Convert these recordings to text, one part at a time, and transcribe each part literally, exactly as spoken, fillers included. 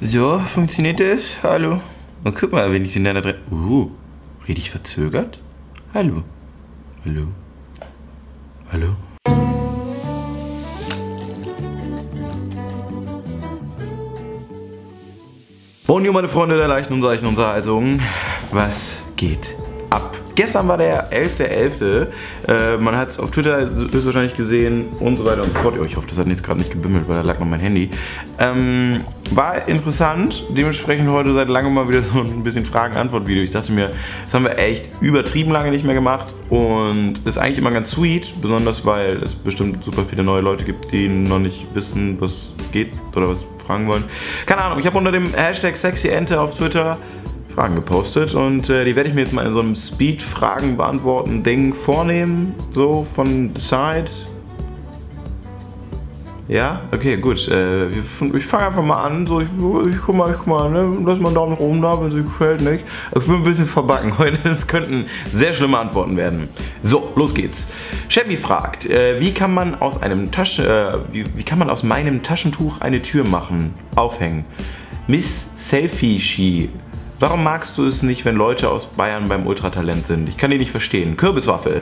So, funktioniert das? Hallo? Oh, guck mal, wenn ich sie in einer drin. Uh, rede ich verzögert? Hallo? Hallo? Hallo? Moin, meine Freunde der leichten Umseichnung und Unterhaltung. Was geht ab? Gestern war der elfte elfte Äh, man hat es auf Twitter höchstwahrscheinlich gesehen und so weiter und so fort. Ich hoffe, das hat jetzt gerade nicht gebimmelt, weil da lag noch mein Handy. Ähm, war interessant. Dementsprechend heute seit langem mal wieder so ein bisschen Fragen-Antwort-Video. Ich dachte mir, das haben wir echt übertrieben lange nicht mehr gemacht. Und das ist eigentlich immer ganz sweet. Besonders, weil es bestimmt super viele neue Leute gibt, die noch nicht wissen, was geht oder was fragen wollen. Keine Ahnung, ich habe unter dem Hashtag SexyEnte auf Twitter Fragen gepostet und äh, die werde ich mir jetzt mal in so einem Speed-Fragen beantworten Ding vornehmen, so von Side. Ja, okay, gut. Äh, ich ich fange einfach mal an. So, ich, ich guck mal, ich guck mal, ne? Lass mal einen Daumen nach oben da, wenn es euch gefällt, nicht? Ich bin ein bisschen verbacken heute. Das könnten sehr schlimme Antworten werden. So, los geht's. Chevy fragt, äh, wie kann man aus einem Tasche, äh, wie, wie kann man aus meinem Taschentuch eine Tür machen, aufhängen? Miss Selfie-Ski. Warum magst du es nicht, wenn Leute aus Bayern beim Ultratalent sind? Ich kann die nicht verstehen. Kürbiswaffel.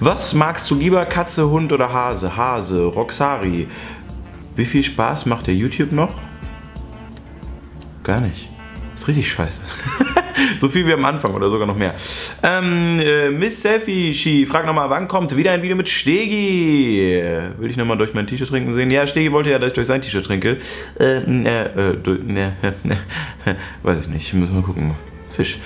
Was magst du lieber? Katze, Hund oder Hase? Hase. Roxari. Wie viel Spaß macht der YouTube noch? Gar nicht. Ist richtig scheiße. So viel wie am Anfang oder sogar noch mehr. Ähm, äh, Miss Selfie-Ski, frag nochmal, wann kommt wieder ein Video mit Stegi? Will ich nochmal durch mein T-Shirt trinken sehen? Ja, Stegi wollte ja, dass ich durch sein T-Shirt trinke. Äh, äh, äh, ne, ne, weiß ich nicht, müssen wir gucken. Fisch.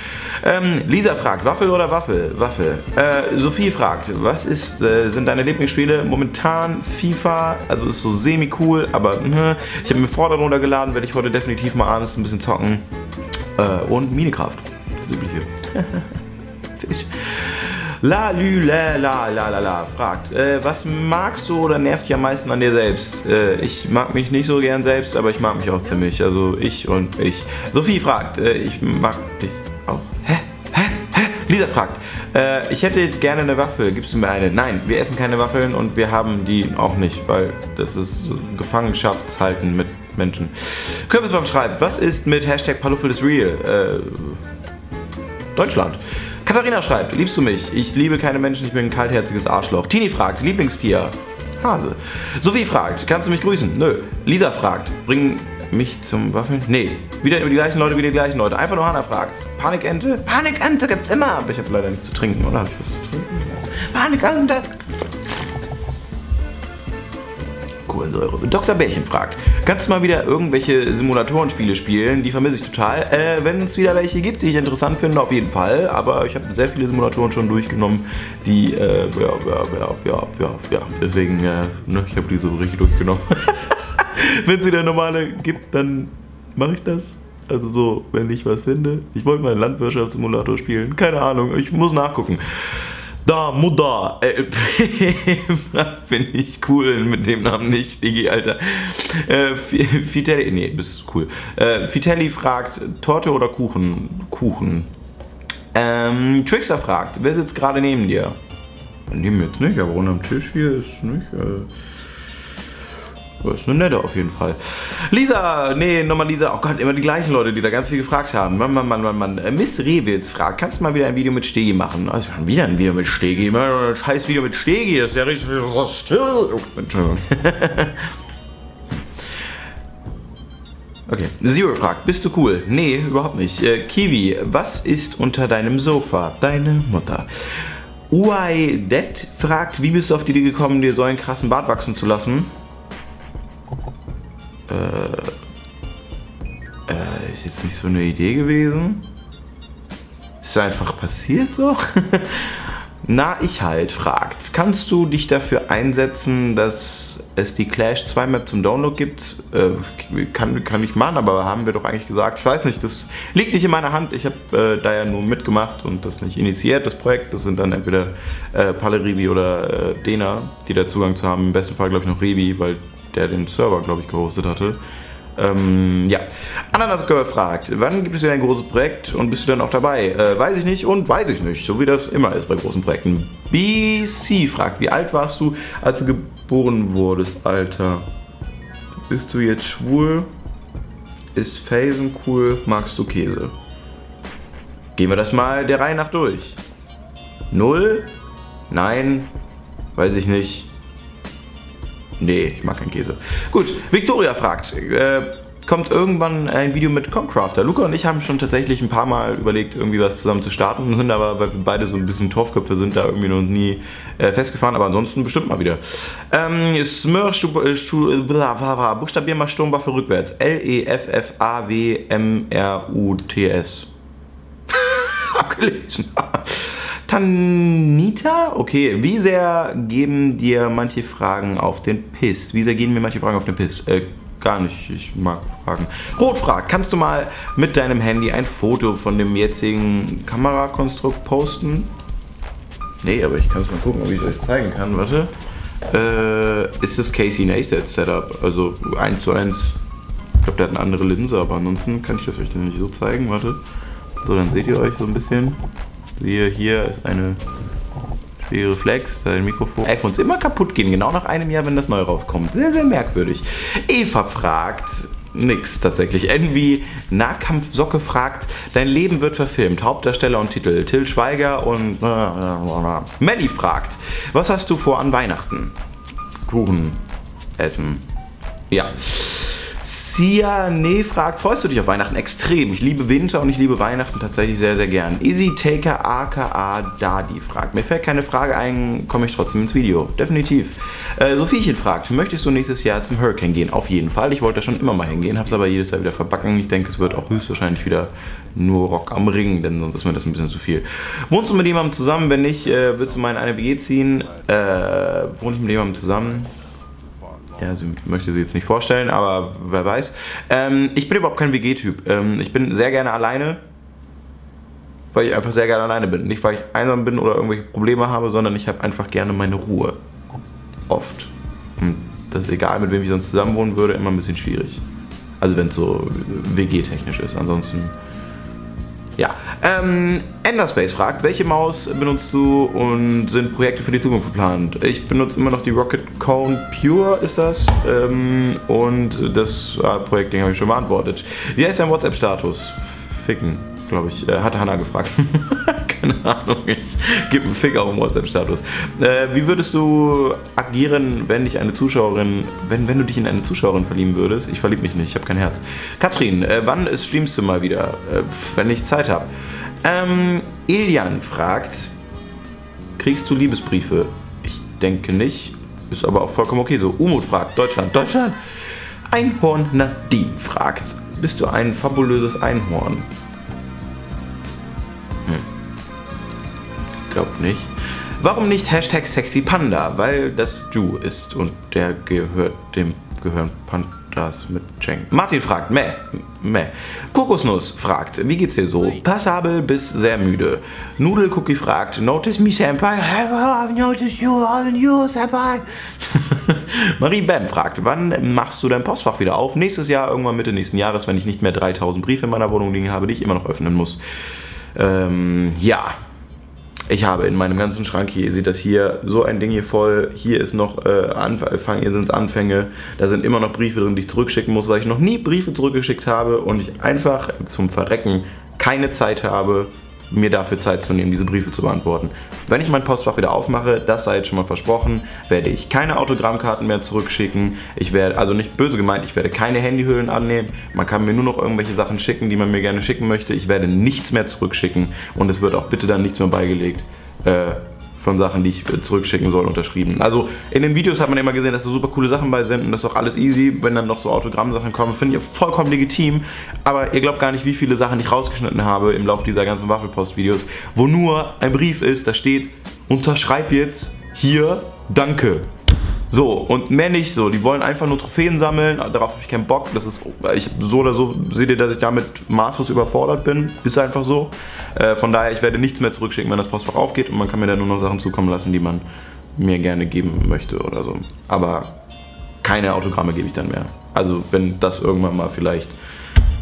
Ähm, Lisa fragt, Waffel oder Waffel? Waffel. Äh, Sophie fragt, was ist, äh, sind deine Lieblingsspiele? Momentan FIFA, also ist so semi-cool, aber mh. Ich habe mir Fortnite runtergeladen, werde ich heute definitiv mal abends ein bisschen zocken. Äh, und Minecraft. Das übliche. Fisch. La lü la la la la la fragt, äh, was magst du oder nervt dich am meisten an dir selbst? Äh, ich mag mich nicht so gern selbst, aber ich mag mich auch ziemlich. Also ich und ich. Sophie fragt, äh, ich mag dich auch. Hä? Hä? Hä? Lisa fragt, äh, ich hätte jetzt gerne eine Waffel. Gibst du mir eine? Nein, wir essen keine Waffeln und wir haben die auch nicht, weil das ist Gefangenschaftshalten mit Menschen. Kürbisbaum schreibt, was ist mit Hashtag Paluffel is real? Äh, Deutschland. Katharina schreibt, liebst du mich? Ich liebe keine Menschen, ich bin ein kaltherziges Arschloch. Tini fragt, Lieblingstier? Hase. Sophie fragt, kannst du mich grüßen? Nö. Lisa fragt, bring mich zum Waffeln? Nee. Wieder über die gleichen Leute, wieder die gleichen Leute. Einfach nur Hanna fragt, Panikente? Panikente gibt's immer. Aber ich habe leider nichts zu trinken, oder? Hab ich was zu trinken? Panikente. Kohlensäure. Doktor Bärchen fragt, kannst du mal wieder irgendwelche Simulatorenspiele spielen? Die vermisse ich total. Äh, wenn es wieder welche gibt, die ich interessant finde, auf jeden Fall. Aber ich habe sehr viele Simulatoren schon durchgenommen, die, äh, ja, ja, ja, ja, ja, ja. Deswegen, äh, ne, ich habe die so richtig durchgenommen. Wenn es wieder normale gibt, dann mache ich das. Also so, wenn ich was finde. Ich wollte mal einen Landwirtschaftssimulator spielen. Keine Ahnung, ich muss nachgucken. Da, Mutter, äh, bin ich cool mit dem Namen nicht, Digi, Alter. Äh, Vitelli, nee, bist cool. Äh, Vitelli fragt, Torte oder Kuchen? Kuchen. Ähm, Trickster fragt, wer sitzt gerade neben dir? Neben mir jetzt nicht, aber unterm Tisch hier ist nicht, äh das ist eine nette auf jeden Fall. Lisa, nee, nochmal Lisa. Oh Gott, immer die gleichen Leute, die da ganz viel gefragt haben. Mann, Mann, Mann, Mann, Mann. Miss Rewitz fragt, kannst du mal wieder ein Video mit Stegi machen? Also schon wieder ein Video mit Stegi. Immer ein scheiß Video mit Stegi. Das ist ja richtig... Entschuldigung. Okay. Zero fragt, bist du cool? Nee, überhaupt nicht. Äh, Kiwi, was ist unter deinem Sofa? Deine Mutter. Uai Det fragt, wie bist du auf die Idee gekommen, dir so einen krassen Bart wachsen zu lassen? Äh, äh, ist jetzt nicht so eine Idee gewesen. Ist einfach passiert so? Na, ich halt, fragt. Kannst du dich dafür einsetzen, dass es die Clash zwei Map zum Download gibt? Äh, kann, kann ich machen, aber haben wir doch eigentlich gesagt. Ich weiß nicht, das liegt nicht in meiner Hand. Ich habe äh, da ja nur mitgemacht und das nicht initiiert, das Projekt. Das sind dann entweder äh, Palle, Revi oder äh, Dena, die da Zugang zu haben. Im besten Fall, glaube ich, noch Revi, weil der den Server, glaube ich, gehostet hatte. Ähm, ja. Ananas Girl fragt, wann gibt es wieder ein großes Projekt und bist du dann auch dabei? Äh, weiß ich nicht und weiß ich nicht, so wie das immer ist bei großen Projekten. B C fragt, wie alt warst du, als du geboren wurdest, Alter? Bist du jetzt schwul? Ist Felsen cool? Magst du Käse? Gehen wir das mal der Reihe nach durch. Null? Nein. Weiß ich nicht. Nee, ich mag keinen Käse. Gut, Victoria fragt, äh, kommt irgendwann ein Video mit Comcrafter? Luca und ich haben schon tatsächlich ein paar Mal überlegt, irgendwie was zusammen zu starten, sind aber, weil wir beide so ein bisschen Torfköpfe sind, da irgendwie noch nie äh, festgefahren, aber ansonsten bestimmt mal wieder. Ähm, Smurf, buchstabier mal Sturmwaffe rückwärts. L E F F A W M R U T S. Abgelesen. Tanita? Okay, wie sehr geben dir manche Fragen auf den Piss? Wie sehr gehen mir manche Fragen auf den Piss? Äh, gar nicht, ich mag Fragen. Rot fragt, kannst du mal mit deinem Handy ein Foto von dem jetzigen Kamerakonstrukt posten? Nee, aber ich kann es mal gucken, ob ich euch zeigen kann, warte. Äh, ist das Casey Neistat Setup, also eins zu eins. Ich glaube, der hat eine andere Linse, aber ansonsten kann ich das euch dann nicht so zeigen, warte. So, dann seht ihr euch so ein bisschen. Siehe, hier ist eine schwere Flex, ein Mikrofon. iPhones immer kaputt gehen, genau nach einem Jahr, wenn das neu rauskommt. Sehr, sehr merkwürdig. Eva fragt, nix tatsächlich. Envy Nahkampfsocke fragt, dein Leben wird verfilmt. Hauptdarsteller und Titel, Till Schweiger und Melly fragt, was hast du vor an Weihnachten? Kuchen essen. Ja. Sia Nee fragt, freust du dich auf Weihnachten? Extrem. Ich liebe Winter und ich liebe Weihnachten tatsächlich sehr, sehr gern. Easy Taker aka Dadi fragt, mir fällt keine Frage ein, komme ich trotzdem ins Video. Definitiv. Äh, Sophiechen fragt, möchtest du nächstes Jahr zum Hurricane gehen? Auf jeden Fall. Ich wollte da schon immer mal hingehen, habe es aber jedes Jahr wieder verbacken. Ich denke, es wird auch höchstwahrscheinlich wieder nur Rock am Ring, denn sonst ist mir das ein bisschen zu viel. Wohnst du mit jemandem zusammen? Wenn nicht, äh, willst du mal in eine W G ziehen? Äh, wohne ich mit jemandem zusammen? Ja, sie möchte sie jetzt nicht vorstellen, aber wer weiß. Ähm, ich bin überhaupt kein W G-Typ. Ähm, ich bin sehr gerne alleine, weil ich einfach sehr gerne alleine bin. Nicht, weil ich einsam bin oder irgendwelche Probleme habe, sondern ich habe einfach gerne meine Ruhe. Oft. Und das ist egal, mit wem ich sonst zusammenwohnen würde, immer ein bisschen schwierig. Also wenn es so W G-technisch ist, ansonsten... Ja. Ähm, Enderspace fragt, welche Maus benutzt du und sind Projekte für die Zukunft geplant? Ich benutze immer noch die Rocket Cone Pure, ist das. Ähm, und das äh, Projektding habe ich schon beantwortet. Wie heißt dein WhatsApp-Status? Ficken, glaube ich. Äh, hat Hannah gefragt. Keine Ahnung, ich gebe einen Fick auf den WhatsApp-Status. Äh, wie würdest du agieren, wenn dich eine Zuschauerin, wenn, wenn du dich in eine Zuschauerin verlieben würdest? Ich verliebe mich nicht, ich habe kein Herz. Katrin, äh, wann ist, streamst du mal wieder? Äh, wenn ich Zeit habe. Ähm, Ilian fragt, kriegst du Liebesbriefe? Ich denke nicht, ist aber auch vollkommen okay so. Umut fragt, Deutschland, Deutschland. Einhorn Nadine fragt, bist du ein fabulöses Einhorn? Ich glaube nicht. Warum nicht Hashtag SexyPanda? Weil das du ist und der gehört dem gehören Pandas mit Cenk. Martin fragt, meh, meh. Kokosnuss fragt, wie geht's dir so? Passabel bis sehr müde. Nudelcookie fragt, notice me senpai, have I noticed you all you senpai? Marie Bam fragt, wann machst du dein Postfach wieder auf? Nächstes Jahr, irgendwann Mitte nächsten Jahres, wenn ich nicht mehr dreitausend Briefe in meiner Wohnung liegen habe, die ich immer noch öffnen muss. Ähm, ja. Ich habe in meinem ganzen Schrank hier, ihr seht das hier, so ein Ding hier voll. Hier ist noch äh, Anfang, hier sind es Anfänge. Da sind immer noch Briefe drin, die ich zurückschicken muss, weil ich noch nie Briefe zurückgeschickt habe und ich einfach zum Verrecken keine Zeit habe, mir dafür Zeit zu nehmen, diese Briefe zu beantworten. Wenn ich mein Postfach wieder aufmache, das sei jetzt schon mal versprochen, werde ich keine Autogrammkarten mehr zurückschicken. Ich werde, also nicht böse gemeint, ich werde keine Handyhüllen annehmen. Man kann mir nur noch irgendwelche Sachen schicken, die man mir gerne schicken möchte. Ich werde nichts mehr zurückschicken und es wird auch bitte dann nichts mehr beigelegt äh, von Sachen, die ich zurückschicken soll, unterschrieben. Also in den Videos hat man immer gesehen, dass da super coole Sachen bei sind und das ist auch alles easy. Wenn dann noch so Autogrammsachen kommen, finde ich vollkommen legitim. Aber ihr glaubt gar nicht, wie viele Sachen ich rausgeschnitten habe im Laufe dieser ganzen Waffelpost-Videos, wo nur ein Brief ist, da steht, unterschreib jetzt hier, danke. So, und mehr nicht so. Die wollen einfach nur Trophäen sammeln, darauf habe ich keinen Bock. Das ist, ich so oder so, seht ihr, dass ich damit maßlos überfordert bin. Ist einfach so. Äh, von daher, ich werde nichts mehr zurückschicken, wenn das Postfach aufgeht und man kann mir dann nur noch Sachen zukommen lassen, die man mir gerne geben möchte oder so. Aber keine Autogramme gebe ich dann mehr. Also, wenn das irgendwann mal vielleicht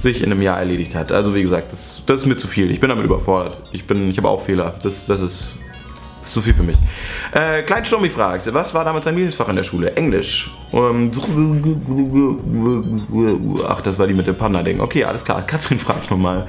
sich in einem Jahr erledigt hat. Also, wie gesagt, das, das ist mir zu viel. Ich bin damit überfordert. Ich bin, ich habe auch Fehler. Das, das ist... Das ist zu viel für mich. Äh, Klein Sturmi fragt, was war damals dein Lieblingsfach in der Schule? Englisch. Ähm, ach, das war die mit dem Panda-Ding. Okay, alles klar. Katrin fragt nochmal.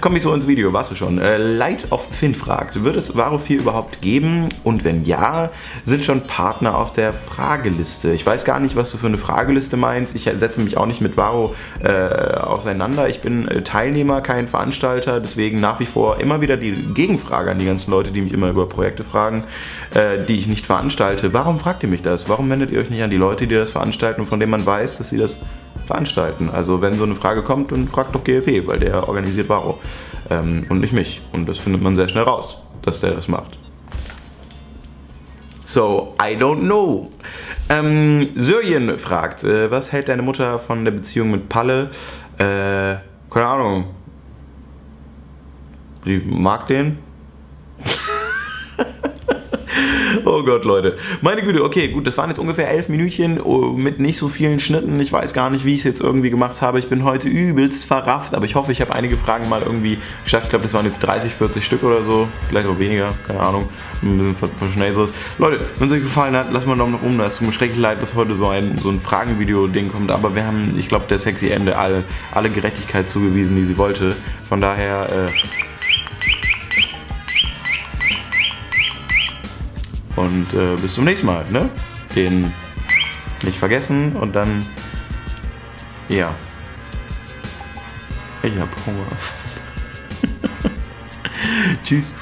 Komm ich so ins Video, warst du schon. Äh, Light of Finn fragt, wird es Varo vier überhaupt geben? Und wenn ja, sind schon Partner auf der Frageliste? Ich weiß gar nicht, was du für eine Frageliste meinst. Ich setze mich auch nicht mit Varo äh, auseinander. Ich bin äh, Teilnehmer, kein Veranstalter. Deswegen nach wie vor immer wieder die Gegenfrage an die ganzen Leute, die mich immer über Projekte fragen, äh, die ich nicht veranstalte. Warum fragt ihr mich das? Warum wendet ihr euch nicht an die Leute, die das veranstalten und von denen man weiß, dass sie das veranstalten? Also wenn so eine Frage kommt, dann fragt doch G F P, weil der organisiert Varo ähm, und nicht mich. Und das findet man sehr schnell raus, dass der das macht. So, I don't know. Ähm, Syrien fragt, äh, was hält deine Mutter von der Beziehung mit Palle? Äh, keine Ahnung. Sie mag den? Oh Gott, Leute. Meine Güte, okay, gut, das waren jetzt ungefähr elf Minütchen mit nicht so vielen Schnitten. Ich weiß gar nicht, wie ich es jetzt irgendwie gemacht habe. Ich bin heute übelst verrafft, aber ich hoffe, ich habe einige Fragen mal irgendwie geschafft. Ich glaube, das waren jetzt dreißig, vierzig Stück oder so. Vielleicht auch weniger, keine Ahnung. Ein bisschen verschnellert. Leute, wenn es euch gefallen hat, lasst mal einen Daumen nach oben da. Es tut mir schrecklich leid, dass heute so ein, so ein Fragenvideo-Ding kommt. Aber wir haben, ich glaube, der SexyEnte alle, alle Gerechtigkeit zugewiesen, die sie wollte. Von daher... Äh Und äh, bis zum nächsten Mal, ne? Den nicht vergessen und dann... Ja. Ich hab Hunger. Tschüss.